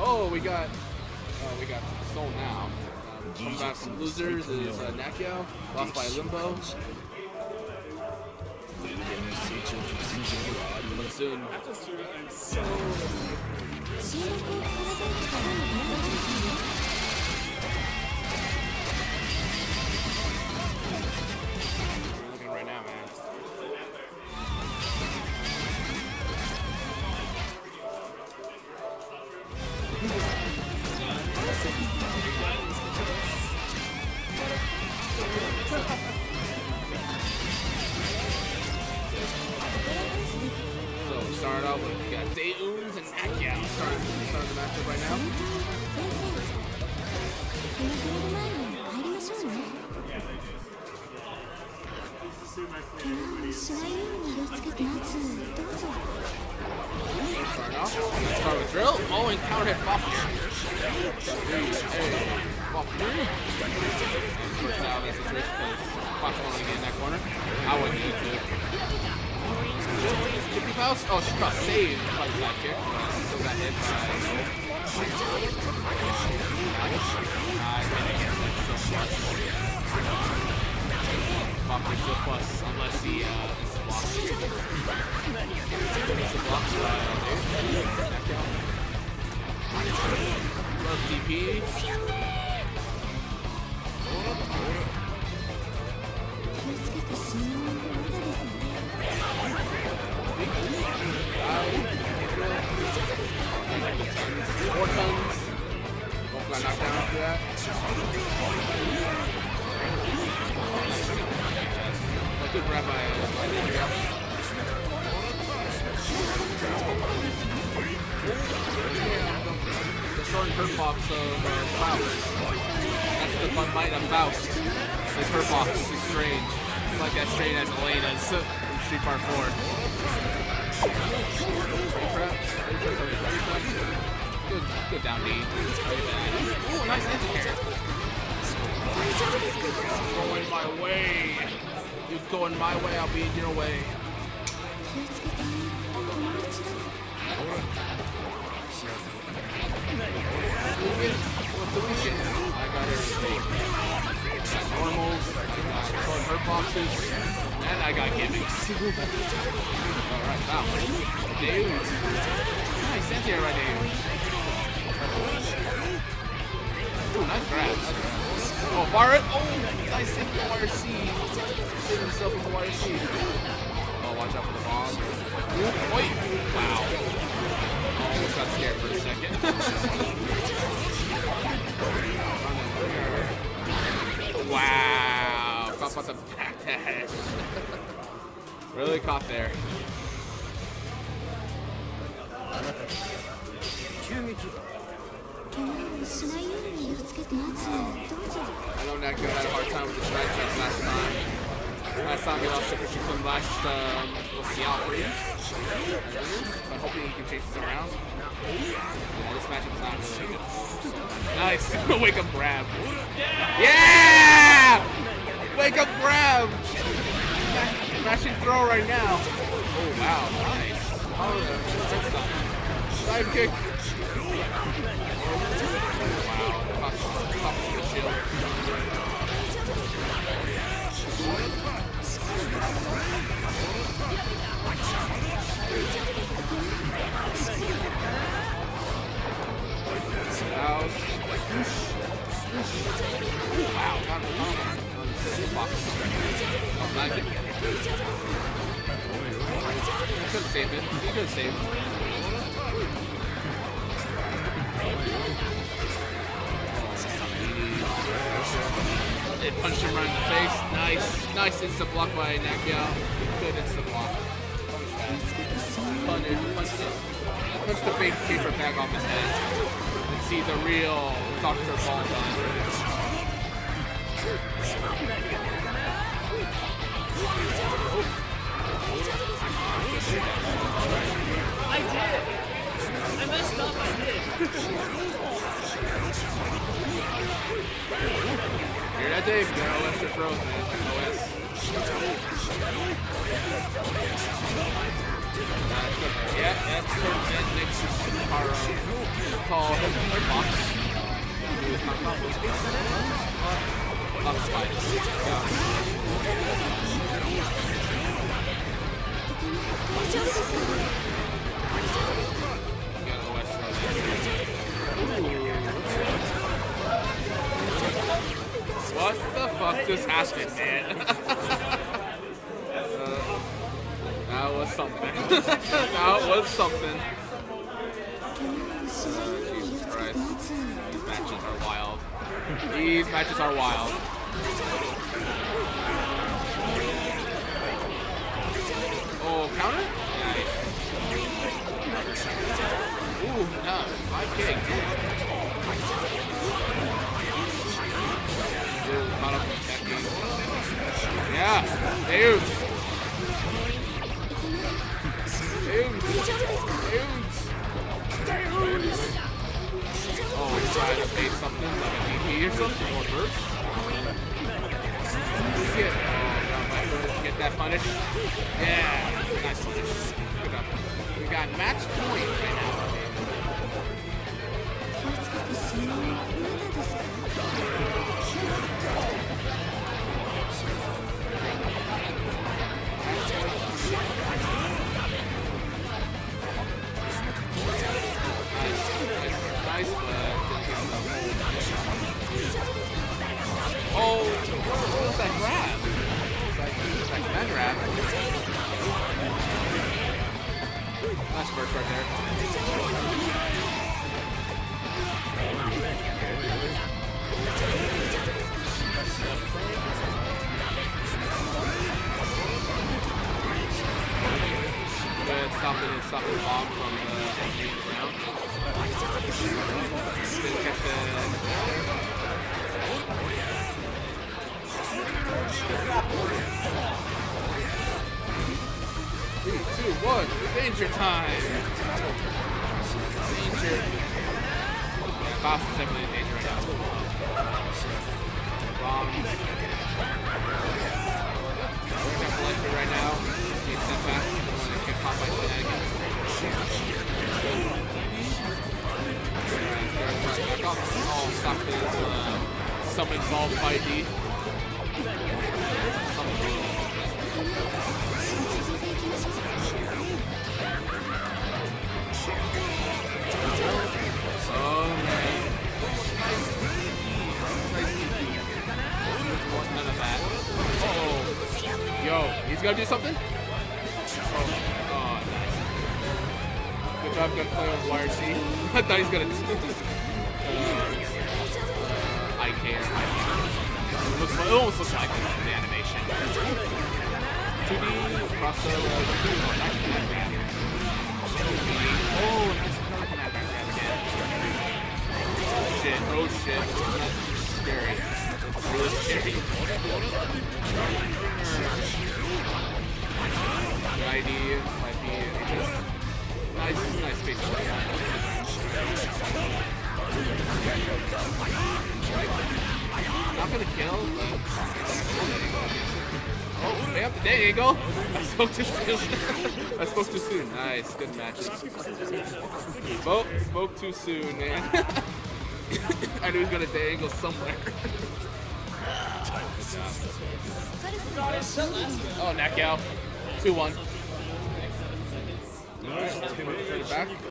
Oh, we got some soul now. Coming back from losers is Nakkiel, lost by Limbo. Soon. We got DayUn and Akia starting the matchup right now. Let's start with Drill. Oh, and counter hit Faust. I wouldn't need to. House? Oh, she got saved by the back kick. So got hit by plus, unless he blocks. Good grab by the short curve box of Faust. That's the fun bite of Faust. The curve box is strange. It's like as straight as Elena's from Street Bar Four. Good down D. Ooh, nice hit. Going my way. You're going my way, I'll be in your way. What solution? I got everything. Normals, hurt boxes, and I got gimmicks. Alright, wow. Dude. Nice, that's here right there. Ooh, nice grab. Oh, fire it. Oh, nice hit the YRC. Himself in the YRC. Oh, watch out for the bomb. Ooh, wait! Wow. I almost got scared for a second. Wow. Caught by the back dash. Really caught there. I know Nakkiel had a hard time with the strike jump last time. Last time he lost to Shikuchi from last Seattle. I'm hoping he can chase this around. Yeah, this matchup's not really good. Nice! Wake up, Brav. Yeah! Wake up, Brav! Smashing throw right now. Oh, wow. Nice. Side kick. Oh, wow. Top of the shield. He could save it. It punched him right in the face. Nice. Nice insta block by Nakkiel. Good insta block. Punch the fake paper bag off his head. And see the real Dr. Ball done. I did! I messed up, I did! Hear that, Dave? They're OS or frozen, man. OS. Yeah, that's perfect. Next our call box. Box spikes. What the fuck just happened, man? That was something. That was something. Jesus Christ. These matches are wild. These matches are wild. Oh, counter? Nice. Ooh, no. 5K. Dude, caught up with that game. Yeah. Dude. Oh, he's trying to bait something like a DP or something, or burst. Shit. Oh, get that punish. Yeah, nice punish. Good up. We got match point right now. Nice, but oh, what was that grab? That grab. Nice burst right there. Good, stopping bomb from the Three, 2, 1, danger time! Danger. Faust is definitely in danger right now. Bombs. Right now. He steps back. He gets caught by Elena again. Oh, stop his summon ball by D. Oh, man. None of that. Uh-oh. Yo, he's gonna do something? Oh, nice. Good job, good play with YRC. I thought he's gonna... It almost looks like the animation. 2D crossover. Oh, nice back grab again. Oh shit, oh shit. That's scary. That's really scary. Good idea. Might be nice space. Not gonna kill. Oh, they up the day, Eagle. I spoke too soon. I spoke too soon. Nice, good matches. Spoke too soon, man. I knew he was gonna day angle somewhere. Oh, Nakkiel. 2-1. Alright, let's get back.